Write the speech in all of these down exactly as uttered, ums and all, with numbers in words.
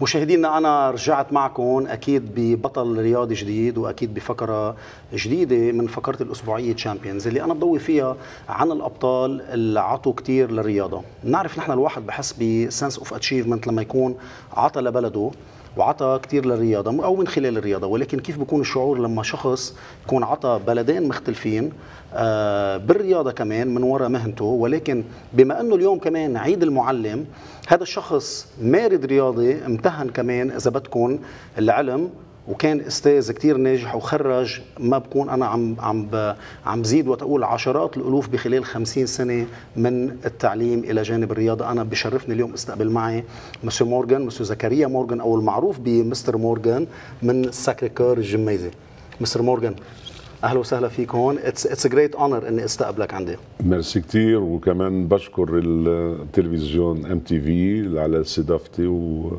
مشاهدينا أنا رجعت معكم أكيد ببطل رياضي جديد وأكيد بفقرة جديدة من فقرة الأسبوعية تشامبيونز اللي أنا بضوي فيها عن الأبطال اللي عطوا كتير للرياضة. نعرف نحن الواحد بحس بسنس أوف أتشيفمنت لما يكون عطى لبلده وعطى كتير للرياضة أو من خلال الرياضة، ولكن كيف بيكون الشعور لما شخص يكون عطى بلدين مختلفين بالرياضة كمان من وراء مهنته، ولكن بما أنه اليوم كمان عيد المعلم هذا الشخص مارد رياضي امتهن كمان إذا بدكم العلم وكان استاذ كتير ناجح وخرج ما بكون انا عم عم عم بزيد وتقول عشرات الالوف بخلال خمسين سنه من التعليم الى جانب الرياضه. انا بشرفني اليوم استقبل معي مسيو مورغان، مسيو زكريا مورغان او المعروف بمستر مورغان من ساكريكور الجميزه. مستر مورغان اهلا وسهلا فيك هون، اتس اتس جريت اونر اني استقبلك عندي. ميرسي كثير، وكمان بشكر التلفزيون ام تي في على استضافتي، و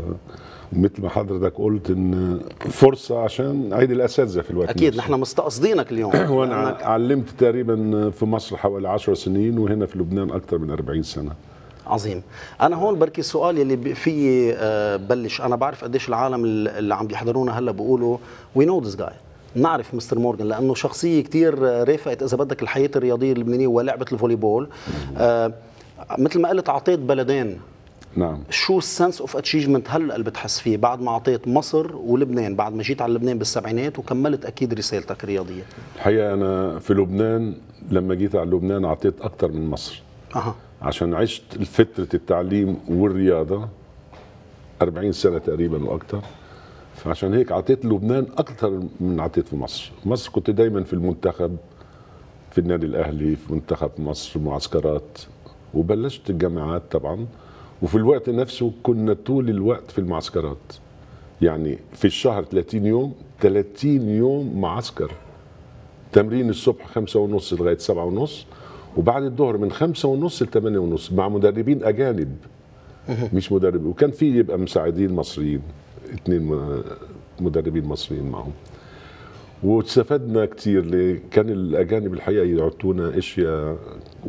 ومثل ما حضرتك قلت ان فرصه عشان عيد الاساتذه في الوقت اكيد نفسه. نحن مستقصدينك اليوم. وانا علمت تقريبا في مصر حوالي عشر سنين وهنا في لبنان اكثر من أربعين سنة. عظيم. انا هون بركي السؤال اللي في بلش، انا بعرف قديش العالم اللي عم بيحضرونا هلا بيقولوا وي نو ذيس جاي، نعرف مستر مورغان لانه شخصيه كثير رافقت اذا بدك الحياه الرياضيه اللبنانيه ولعبه الفولي بول. آه مثل ما قلت عطيت بلدين. نعم. شو السنس اوف اتشيفمنت هلا اللي بتحس فيه بعد ما اعطيت مصر ولبنان، بعد ما جيت على لبنان بالسبعينات وكملت اكيد رسالتك الرياضيه؟ الحقيقه انا في لبنان لما جيت على لبنان اعطيت اكثر من مصر. اها. عشان عشت فتره التعليم والرياضه أربعين سنة تقريبا واكثر، فعشان هيك اعطيت لبنان اكثر من اعطيت في مصر. مصر كنت دائما في المنتخب، في النادي الاهلي، في منتخب مصر، معسكرات، وبلشت الجامعات طبعا، وفي الوقت نفسه كنا طول الوقت في المعسكرات. يعني في الشهر ثلاثين يوم، ثلاثين يوم معسكر. تمرين الصبح خمسة ونص لغاية سبعة ونص، وبعد الظهر من خمسة ونص لثمانية ونص مع مدربين أجانب. مش مدرب، وكان في يبقى مساعدين مصريين، اثنين مدربين مصريين معهم. واستفدنا كتير، كان الأجانب الحقيقة يعطونا أشياء،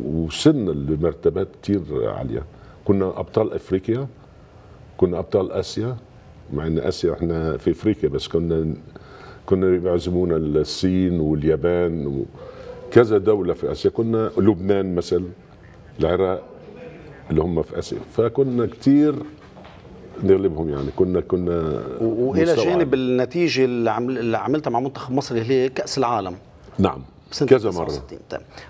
وصلنا لمرتبات كتير عالية. كنا ابطال افريقيا، كنا ابطال اسيا، مع ان اسيا احنا في افريقيا بس كنا كنا بيعزمونا الصين واليابان وكذا دوله في اسيا، كنا لبنان مثلا، العراق اللي هم في اسيا، فكنا كتير نغلبهم يعني. كنا كنا والى جانب النتيجه اللي عملتها مع منتخب مصر اللي هي كاس العالم. نعم كذا مرة.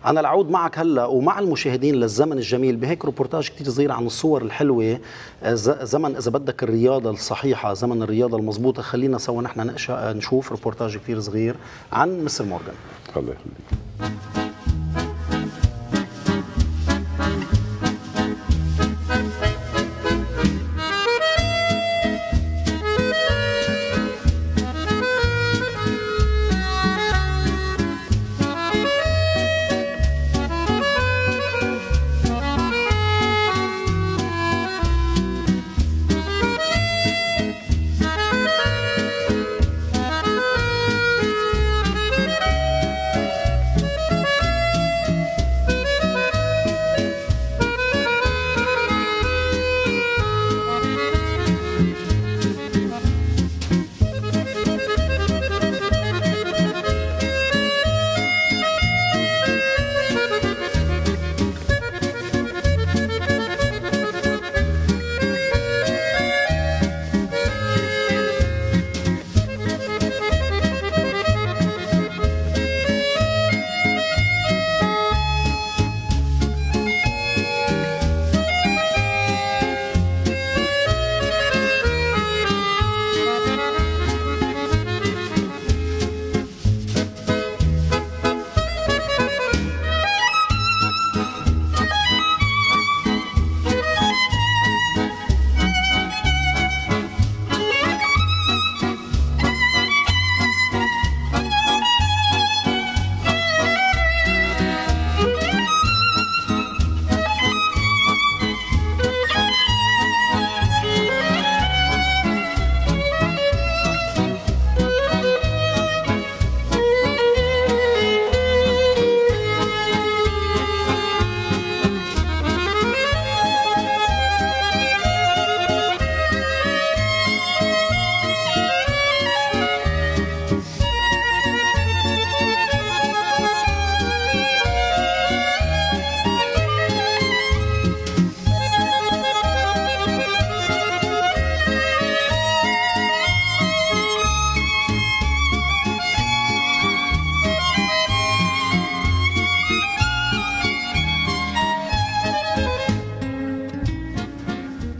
أنا العود معك هلا ومع المشاهدين للزمن الجميل بهيك روبورتاج كتير صغير عن الصور الحلوة زمن إذا بدك الرياضة الصحيحة، زمن الرياضة المضبوطة. خلينا سوا نحن نقشة نشوف روبورتاج كتير صغير عن مستر مورغان. الله يخليك.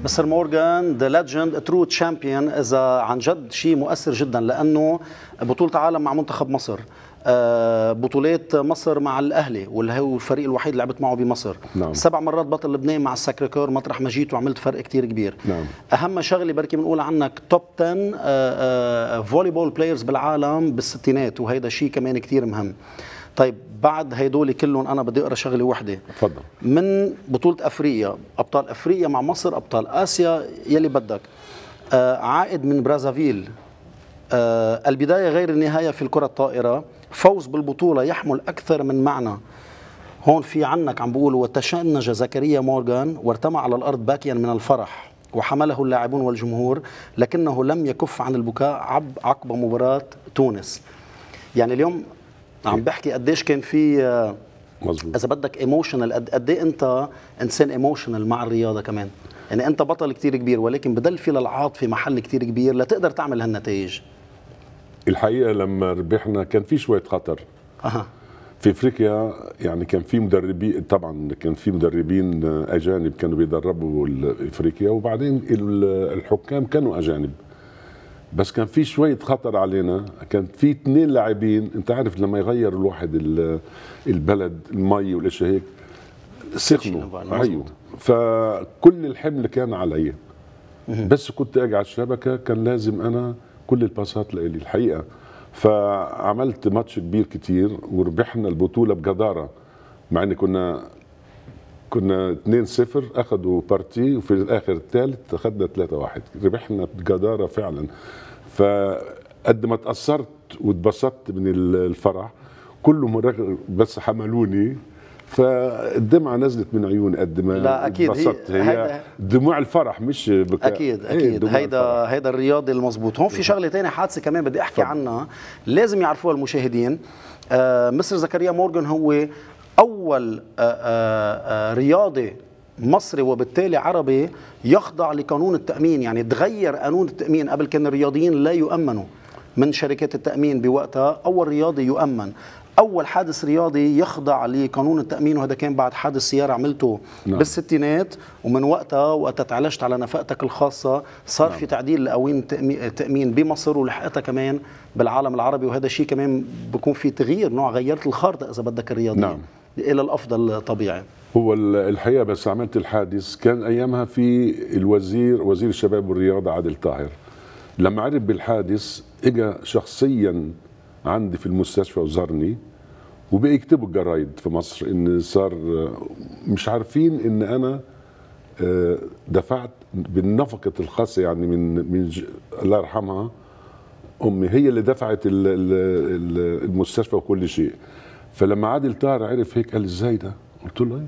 مستر مورغان ذا ليجند ترو تشامبيون اذا عن جد شيء مؤثر جدا، لانه بطوله عالم مع منتخب مصر، بطولات مصر مع الاهلي واللي هو الفريق الوحيد اللي لعبت معه بمصر، نعم. سبع مرات بطل لبنان مع الساكريكور مطرح ما جيت وعملت فرق كثير كبير، نعم. اهم شغله بركي بنقول عنك توب عشرة فولي بول بلايرز بالعالم بالستينات، وهيدا شيء كمان كثير مهم. طيب بعد هيدول كلهم انا بدي اقرا شغله وحده، تفضل. من بطوله افريقيا، ابطال افريقيا مع مصر، ابطال اسيا يلي بدك، آه عائد من برازافيل، آه البدايه غير النهايه في الكره الطائره، فوز بالبطوله يحمل اكثر من معنى. هون في عنك عم بيقولوا وتشنج زكريا مورغان وارتمى على الارض باكيا من الفرح وحمله اللاعبون والجمهور، لكنه لم يكف عن البكاء عقب مباراه تونس. يعني اليوم عم بحكي قديش كان في مظبوط، اذا بدك ايموشنال، قد ايه انت انسان ايموشنال مع الرياضه كمان، يعني انت بطل كثير كبير ولكن بضل في للعاطفه محل كثير كبير لتقدر تعمل هالنتائج. الحقيقه لما ربحنا كان في شويه خطر اها في افريقيا، يعني كان في مدربين، طبعا كان في مدربين اجانب كانوا بيدربوا افريقيا، وبعدين الحكام كانوا اجانب، بس كان في شويه خطر علينا. كان في اثنين لاعبين، انت عارف لما يغير الواحد البلد المي والاشياء هيك سخنوا، ايوه، فكل الحمل كان علي، بس كنت اجي على الشبكه كان لازم انا كل الباسات لإلي الحقيقه. فعملت ماتش كبير كتير وربحنا البطوله بجداره، مع ان كنا كنا اثنين صفر، اخذوا بارتي وفي الاخر الثالث اخذنا ثلاثة واحد، ربحنا بجداره فعلا. فقد ما تاثرت واتبسطت من الفرح كله، بس حملوني فالدمعه نزلت من عيون قد ما لا اكيد اتبسطت. هي, هي دموع الفرح مش بكاء، اكيد اكيد. هيدا هيدا الرياضي المضبوط. هون في شغله ثانيه حادثه كمان بدي احكي عنها لازم يعرفوها المشاهدين. آه مستر زكريا مورغان هو أول رياضي مصري وبالتالي عربي يخضع لقانون التأمين، يعني تغير قانون التأمين. قبل كان الرياضيين لا يؤمنوا من شركات التأمين، بوقتها أول رياضي يؤمن. أول حادث رياضي يخضع لقانون التأمين، وهذا كان بعد حادث سيارة عملته، نعم. بالستينات، ومن وقتها وقتها تعالجت على نفقتك الخاصة، صار نعم. في تعديل لقوانين التأمين بمصر ولحقتها كمان بالعالم العربي، وهذا شيء كمان بكون في تغيير، نوع غيرت الخارطة إذا بدك الرياضيين، نعم. الى الافضل طبيعي. هو الحقيقه بس عملت الحادث كان ايامها في الوزير، وزير الشباب والرياضه عادل طاهر، لما عرف بالحادث اجى شخصيا عندي في المستشفى وزارني، وبيكتبوا الجرايد في مصر ان صار، مش عارفين ان انا دفعت بالنفقه الخاصه، يعني من من الله يرحمها امي هي اللي دفعت المستشفى وكل شيء. فلما عادل طاهر عرف هيك قال ازاي ده؟ قلت له ايه؟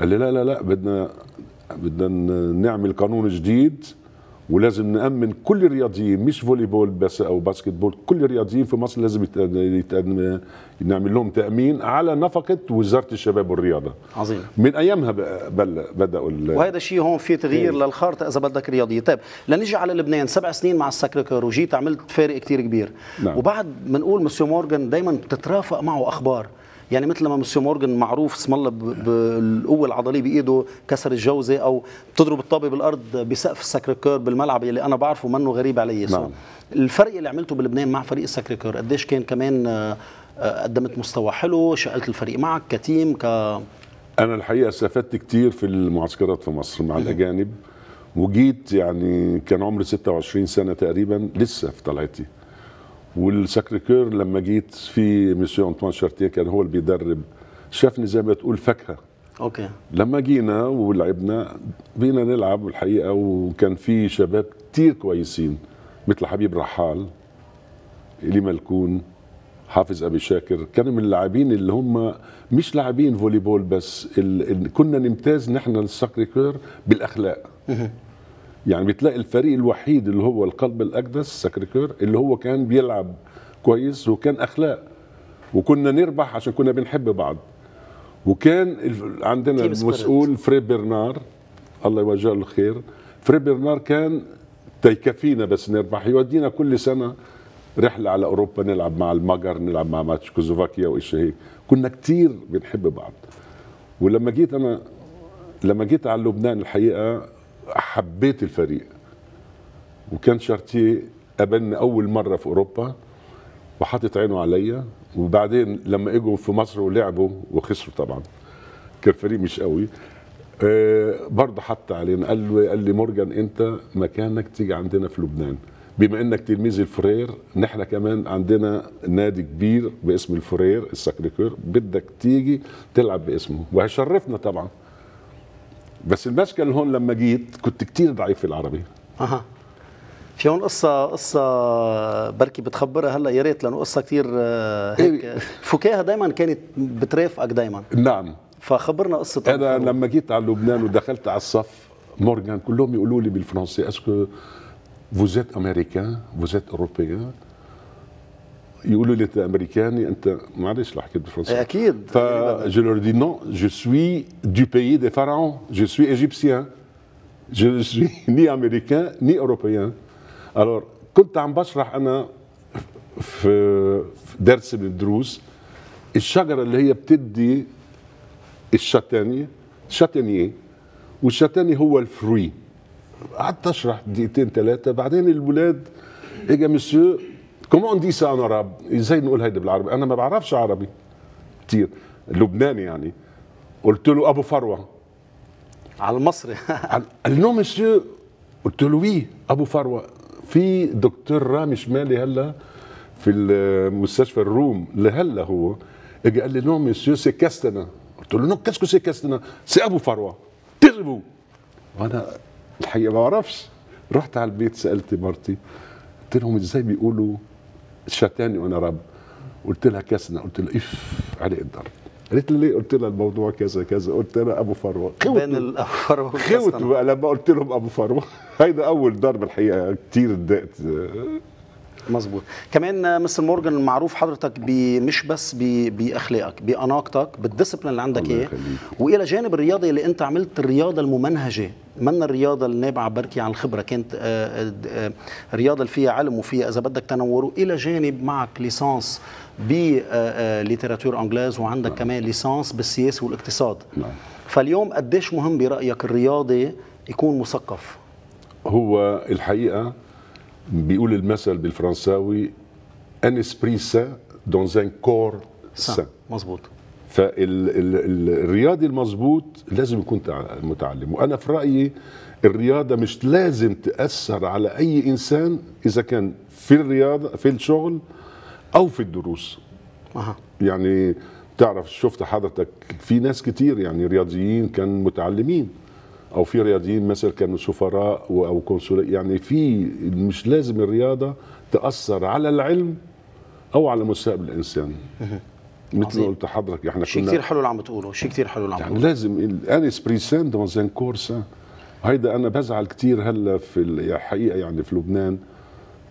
قال لي لا لا لا، بدنا بدنا نعمل قانون جديد ولازم نأمن كل الرياضيين، مش فولي بول بس او باسكت بول، كل الرياضيين في مصر لازم نعمل لهم تأمين على نفقة وزارة الشباب والرياضة. عظيم. من ايامها بدأوا، وهذا شيء هون في تغيير إيه؟ للخارطة اذا بدك رياضية. طيب لنيجي على لبنان، سبع سنين مع الساكريكور وجيت عملت فارق كثير كبير، نعم. وبعد بنقول مسيو مورغان دائما بتترافق معه اخبار، يعني مثل ما مسيو مورغان معروف اسم الله بالقوه العضليه بايده كسر الجوزه، او بتضرب الطابه بالارض بسقف الساكريكور بالملعب اللي انا بعرفه منه غريب علي، نعم. الفرق اللي عملته بلبنان مع فريق الساكريكور قديش كان كمان قدمت مستوى حلو، شقلت الفريق معك كتيم ك انا الحقيقه استفدت كتير في المعسكرات في مصر مع الاجانب، وجيت يعني كان عمري ستة وعشرين سنه تقريبا لسه في طلعتي. والساكريكور لما جيت في مسيو أنطوان شارتيه كان هو اللي بيدرب، شافني زي ما تقول فاكهه، اوكي. لما جينا ولعبنا بينا نلعب الحقيقه، وكان في شباب كتير كويسين مثل حبيب رحال، إلي ملكون، حافظ ابي شاكر، كانوا من اللاعبين اللي هم مش لاعبين فولي بول بس، ال... كنا نمتاز نحن الساكريكور بالاخلاق. يعني بتلاقي الفريق الوحيد اللي هو القلب الاقدس ساكريكور اللي هو كان بيلعب كويس وكان اخلاق، وكنا نربح عشان كنا بنحب بعض. وكان عندنا المسؤول فري برنار، الله يوجهه الخير، فري برنار كان تيكفينا بس نربح، يودينا كل سنه رحله على اوروبا، نلعب مع المجر، نلعب مع تشيكوسلوفاكيا واشياء هيك، كنا كتير بنحب بعض. ولما جيت انا لما جيت على لبنان الحقيقه حبيت الفريق. وكان شارتيه قابلني اول مره في اوروبا وحاطط عينه عليا، وبعدين لما اجوا في مصر ولعبوا وخسروا طبعا، كان فريق مش قوي، برضه حط علينا. قال لي قال لي مورجان انت مكانك تيجي عندنا في لبنان، بما انك تلميذ الفرير نحن كمان عندنا نادي كبير باسم الفرير الساكريكور، بدك تيجي تلعب باسمه وهيشرفنا طبعا. بس المشكله هون لما جيت كنت كتير ضعيف في العربي. اها في هون قصه قصه بركي بتخبرها هلا يا ريت، لانه قصه كتير هيك فكاهه دائما كانت بترافقك دائما. نعم. فخبرنا قصه. انا لما جيت على لبنان ودخلت على الصف مورجان كلهم يقولوا لي بالفرنسي اسكو vous êtes américain vous êtes européen، يقولوا لي انت امريكاني. انت معلش رح احكي بالفرنسي اكيد. ف je leur dis non je suis du pays des pharaons je suis égyptien je ne suis ni américain ni européen. alors كنت عم بشرح انا في درس من الدروس الشجره اللي هي بتدي الشتانيه، شتانيه والشتاني هو الفروي. قعدت اشرح دقيقتين ثلاثه، بعدين الولاد اجا مسيو كومون دي سا ان عرب، ازاي نقول هيدا بالعربي؟ انا ما بعرفش عربي كثير لبناني يعني. قلت له ابو فروه على المصري. قال نو مسيو، قلت له وي ابو فروه. في دكتور رامي شمالي هلا في المستشفى الروم لهلا هو، اجى قال لي نو مسيو سي كاستنا. قلت له نو كاسكو سي كاستنا؟ سي ابو فروه تغلبوا. وانا الحقيقه ما بعرفش، رحت على البيت سالت مرتي قلت لهم ازاي بيقولوا شتاني وانا رب؟ قلت لها كاسنا، قلت لها اف علي الضرب. قالت لي ليه؟ قلت لها الموضوع كذا كذا، قلت لها ابو فروه. بين الابو فروه خوتوا بقى لما قلت لهم ابو فروه، هيدا اول ضرب الحقيقه كثير ضاقت. مظبوط. كمان مستر مورجان المعروف حضرتك مش بس باخلاقك، باناقتك، بالديسبلين اللي عندك اياه، والى جانب الرياضي اللي انت عملت الرياضه الممنهجه، من الرياضه النابعه بركي عن الخبره، كانت الرياضه اللي فيها علم وفيها اذا بدك تنور، الى جانب معك ليسانس بليتراتور انجلاز، وعندك نعم. كمان ليسانس بالسياسه والاقتصاد. نعم. فاليوم قديش مهم برايك الرياضي يكون مثقف؟ هو الحقيقه بيقول المثل بالفرنساوي ان اسبري سان دونز ان كور سان. مظبوط. فالرياضي المظبوط لازم يكون متعلم، وانا في رايي الرياضه مش لازم تاثر على اي انسان اذا كان في الرياضه في الشغل او في الدروس. أه. يعني تعرف شفت حضرتك في ناس كتير يعني رياضيين كان متعلمين، او في رياضيين مثلا كانوا سفراء او قنصليين، يعني في مش لازم الرياضه تاثر على العلم او على مستقبل الانسان. مثل ما قلت لحضرتك احنا كنا شيء كثير حلو اللي عم بتقوله، شيء كثير حلو اللي عم بتقوله. لازم ان اسبري سان دونز ان كور سان. هيدا انا بزعل كثير هلا في الحقيقه يعني في لبنان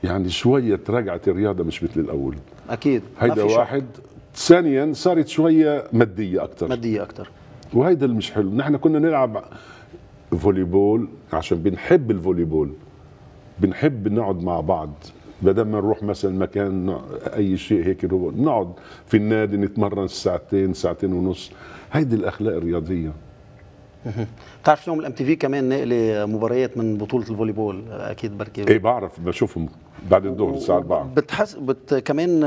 يعني شويه تراجعت الرياضه مش مثل الاول. اكيد هيدا واحد. ثانيا صارت شويه ماديه اكثر. ماديه اكثر. وهيدا اللي مش حلو، نحن كنا نلعب فولي بول عشان بنحب الفولي بول، بنحب نقعد مع بعض بدل ما نروح مثلا مكان اي شيء هيك، هو نقعد في النادي نتمرن ساعتين ساعتين ونص. هيدي الاخلاق الرياضيه. بتعرف يوم الام تي في كمان ناقله مباريات من بطوله الفولي بول اكيد بركي؟ ايه بعرف، بشوفهم بعد الظهر الساعه أربعة. بتحس بت كمان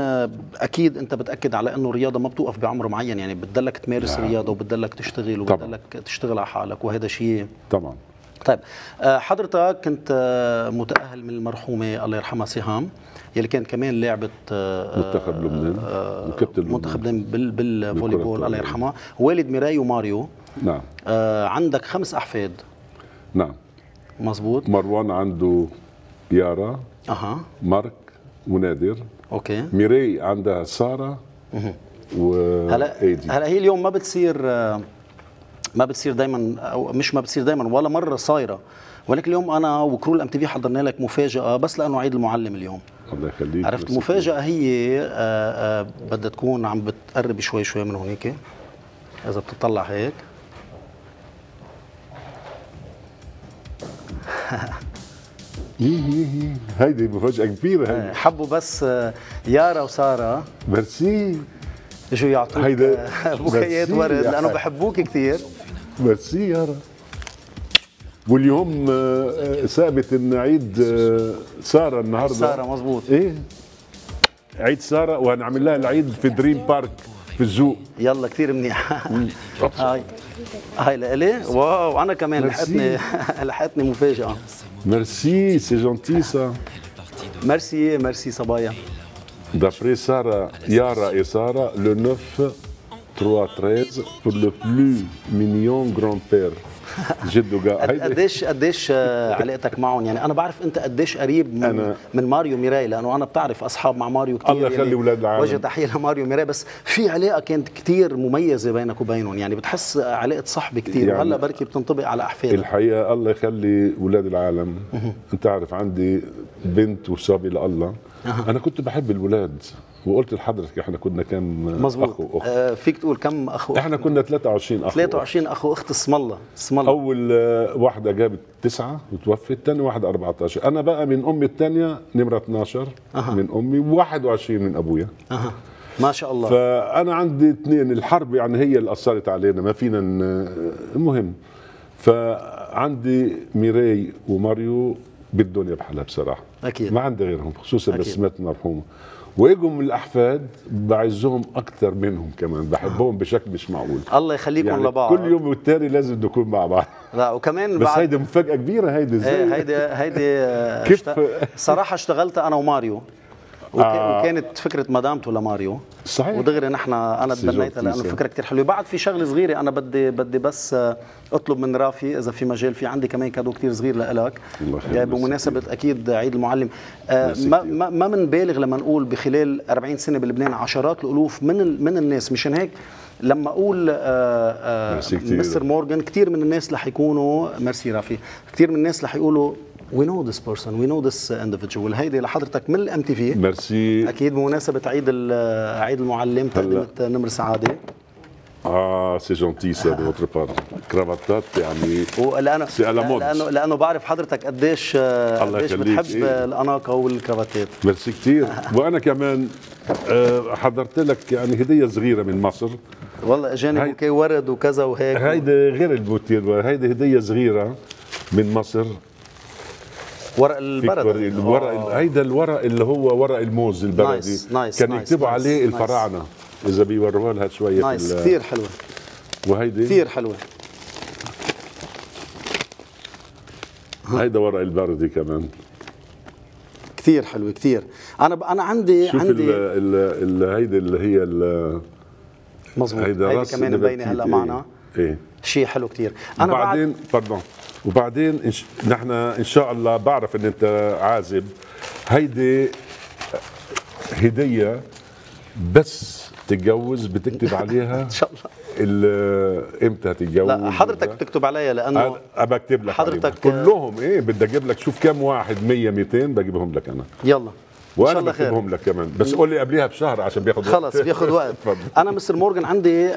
اكيد انت بتاكد على انه الرياضه ما بتوقف بعمر معين، يعني بتضلك تمارس الرياضه وبتضلك تشتغل وبتضلك تشتغل على حالك، وهذا شيء طبعا. طيب حضرتك كنت متاهل من المرحومه الله يرحمها سهام يلي كانت كمان لاعبه منتخب لبنان وكابتن منتخب لبنان بالفولي بول الله يرحمها، والد ميرايو ماريو. نعم. آه عندك خمس احفاد. نعم مظبوط. مروان عنده يارا. اها. مارك ونادر. اوكي. ميري عندها ساره. اها. هلا ايدي. هلا هي اليوم ما بتصير ما بتصير دائما، او مش ما بتصير دائما ولا مره صايره، ولكن اليوم انا وكرو الام تي في حضرنا لك مفاجاه بس لانه عيد المعلم اليوم. الله يخليك. عرفت المفاجاه هي آه آه بدها تكون عم بتقرب شوي شوي من هونيك اذا بتطلع هيك. هيدي مفاجأة كبيرة. هيدي حبوا بس يارا وسارة ميرسي اجوا يعطوك بوكيات ورد لأنه بحبوك كثير. ميرسي يارا واليوم ثابت ان عيد ساره النهارده. ساره مظبوط. ايه عيد ساره وهنعمل لها العيد في دريم بارك في الزوق. يلا كثير منيح. هاي هاي لإلي. واو انا كمان لحقتني لحقتني مفاجاه. ميرسي سي جونتي سا. ميرسي ميرسي صبايا. D'après Sarah, Yara et Sarah, le neuf trois treize pour le plus mignon grand-père. جدو قاعد. قديش قديش علاقتك معهم؟ يعني انا بعرف انت قديش قريب من أنا من ماريو ميراي، لانه انا بتعرف اصحاب مع ماريو كثير. الله يخلي اولاد يعني العالم. وجه تحيه لماريو ميراي، بس في علاقه كانت كثير مميزه بينك وبينهم، يعني بتحس علاقه صحبه كثير يعني، وهلا بركي بتنطبق على احفادك. الحقيقه الله يخلي اولاد العالم. انت عارف عندي بنت وصبي لله. انا كنت بحب الاولاد، وقلت لحضرتك احنا كنا كم مزبوط. اخو واخت. آه فيك تقول كم اخو؟ احنا كنا ثلاثة وعشرين اخو. ثلاثة وعشرين اخو اخت. اسم الله اسم الله. اول واحده جابت تسعه وتوفت، ثاني واحده أربعة عشر، انا بقى من امي الثانيه نمره اثناشر أه. من امي وواحد وعشرين من ابويا. أه. ما شاء الله. فانا عندي اثنين، الحرب يعني هي اللي اثرت علينا، ما فينا المهم. فعندي ميراي وماريو بالدنيا بحالها بصراحه، اكيد ما عندي غيرهم، خصوصا بسمات المرحومه. ويجوا من الاحفاد بعزهم اكثر منهم كمان، بحبهم بشكل مش معقول. الله يخليكم يعني لبعض. كل يوم والتالي لازم نكون مع بعض. لا وكمان بس هيدي مفاجاه كبيره. هيدي ازاي؟ هيدي هيدي كيف صراحه اشتغلت انا وماريو وك... آه. وكانت فكره مدامته لماريو صحيح، ودغري نحن انا تبنيتها لانه فكره كثير حلوه. بعد في شغله صغيره انا بدي بدي بس اطلب من رافي اذا في مجال، في عندي كمان كادو كثير صغير لإلك بمناسبه اكيد عيد المعلم. آه ما ما ما بنبالغ لما نقول بخلال أربعين سنه بلبنان عشرات الالوف من من الناس، مشان هيك لما اقول آه آه مستر مورغان كثير من الناس رح يكونوا ميرسي رافي، كثير من الناس رح يقولوا We know this person, we know this individual. هيدي لحضرتك من الام تي في. ميرسي. اكيد بمناسبه عيد عيد المعلم تقدمت نمر سعاده. اه سي جونتي سا دو فوتر بار. كرافاتات يعني لانه لانه لانه بعرف حضرتك قديش قديش بتحب إيه؟ الاناقه والكرافاتات. ميرسي كثير. وانا كمان حضرت لك يعني هديه صغيره من مصر. والله اجاني بوكي ورد وكذا وهيك. هيدي غير البوتير، هيدي هديه صغيره من مصر. ورق البردي. الورق هيدا الورق اللي هو ورق الموز البردي. nice, nice, كان يكتبوا nice, عليه nice, الفراعنه nice. اذا بيوروها لها شويه. نايس nice, كثير حلوه. وهيدي كثير حلوه. هيدا ورق البردي كمان كثير حلوه كثير. انا انا عندي شوف عندي هيدي اللي هي مظبوط. هيدا, هيدا كمان مبينه هلا معنا. ايه, إيه. شيء حلو كثير. انا بعدين باردون وبعدين نحن ان شاء الله بعرف ان انت عازب. هيدي هديه بس تتجوز بتكتب عليها ان شاء الله امتى تتجوز. لا حضرتك بتكتب عليا لانه بكتب لك حضرتك كلهم. ايه بدي اجيب لك شوف كم واحد مية ميتين بجيبهم لك انا. يلا وانا بكتبهم لك كمان، بس قول لي قبليها بشهر عشان بياخد وقت. خلص بياخد وقت. انا مستر مورغان عندي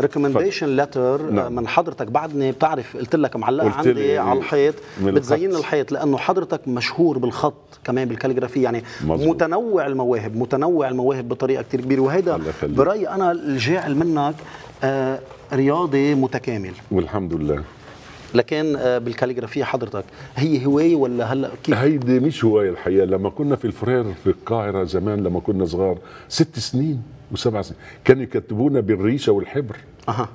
ريكومنديشن لتر من حضرتك. بعدني بتعرف قلت لك معلقه عندي إيه على الحيط، بتزين الحيط لانه حضرتك مشهور بالخط كمان بالكاليغرافي. يعني مزبوط. متنوع المواهب متنوع المواهب بطريقه كثير كبيره، وهيدا برايي انا الجاعل منك آه رياضي متكامل والحمد لله. لكن بالكاليغرافية حضرتك هي هواية ولا هلا كيف؟ هيدي مش هواية الحقيقة. لما كنا في الفرير في القاهرة زمان لما كنا صغار ست سنين وسبع سنين كانوا يكتبونا بالريشة والحبر. أها.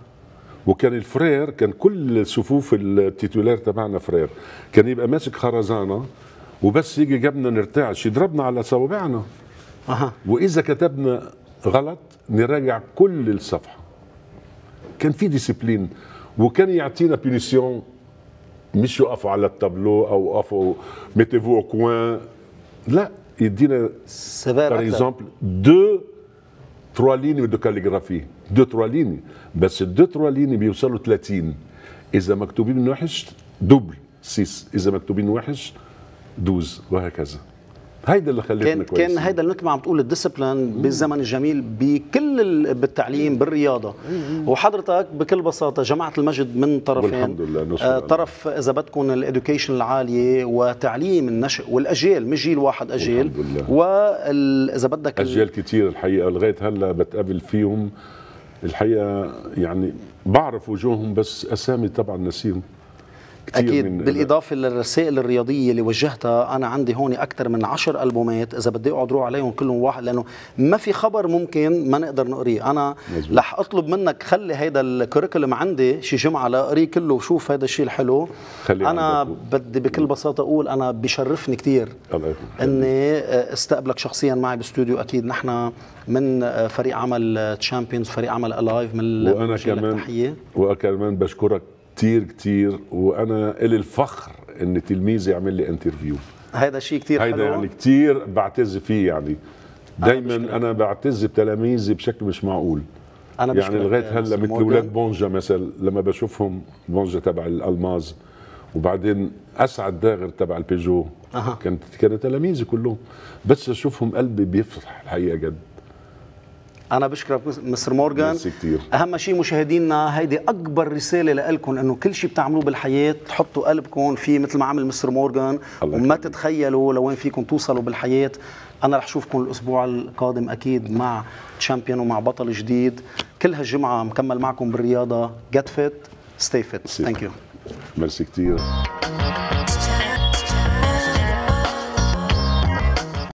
وكان الفرير كان كل صفوف التيتولار تبعنا فرير، كان يبقى ماسك خرزانة وبس يجي جبنا نرتعش يضربنا على صوابعنا. أها. وإذا كتبنا غلط نراجع كل الصفحة. كان في ديسيبلين. وكان يعطينا بونيسيون، مش يقفوا على التابلو او يقفوا ميتيفو او كوان، لا يدينا باغ اكزومبل دو تروا ليني دو كاليغرافي، دو تروا ليني، بس الدو تروا ليني بيوصلوا ثلاثين، إذا مكتوبين وحش دوبل سيس، إذا مكتوبين وحش دوز وهكذا. هيدا اللي خليتنا كويس. كان هيدا النكته عم تقول الديسبلين بالزمن الجميل بكل ال... بالتعليم بالرياضه. وحضرتك بكل بساطه جمعت المجد من طرفين والحمد لله. آه طرف اذا بدكم الادوكيشن العاليه وتعليم النشء والاجيال، مش جيل واحد اجيال واذا بدك اجيال كثير الحقيقه لغايه هلا بتقابل فيهم الحقيقه. يعني بعرف وجوههم بس اسامي طبعا نسيهم. كتير أكيد من بالإضافة للرسائل الرياضية اللي وجهتها. أنا عندي هون أكثر من عشر ألبومات، إذا بدي أقعد روح عليهم كلهم واحد، لأنه ما في خبر ممكن ما نقدر نقريه. أنا رح أطلب منك خلي هيدا الكريكولم عندي شي جمعة لأقريه كله وشوف هيدا الشيء الحلو. أنا بدي بكل بساطة أقول أنا بشرفني كتير إني استقبلك شخصيا معي باستوديو. أكيد نحن من فريق عمل تشامبيونز، فريق عمل ألايف، من وأنا كمان تحية. وكمان بشكرك كتير كتير، وأنا إلي الفخر إن تلميذي يعمل لي انترفيو. هيدا شيء كتير حلو، هيدا يعني كتير بعتز فيه. يعني دايما أنا, أنا بعتز بتلاميذي بشكل مش معقول. أنا يعني لغاية هلا مثل أولاد بونجا مثلا، لما بشوفهم بونجا تبع الألماز وبعدين أسعد داغر تبع البيجو، أه. كانت كانت تلاميذي كلهم، بس أشوفهم قلبي بيفرح الحقيقة جد. أنا بشكرك مستر مورغان. أهم شيء مشاهدينا، هيدي أكبر رسالة لألكم، إنه كل شيء بتعملوه بالحياة تحطوا قلبكم فيه مثل ما عمل مستر مورغان، وما تتخيلوا لوين فيكم توصلوا بالحياة. أنا رح أشوفكم الأسبوع القادم أكيد مع تشامبيون ومع بطل جديد. كل هالجمعة مكمل معكم بالرياضة. Get fit, stay fit. Thank you. ميرسي كتير.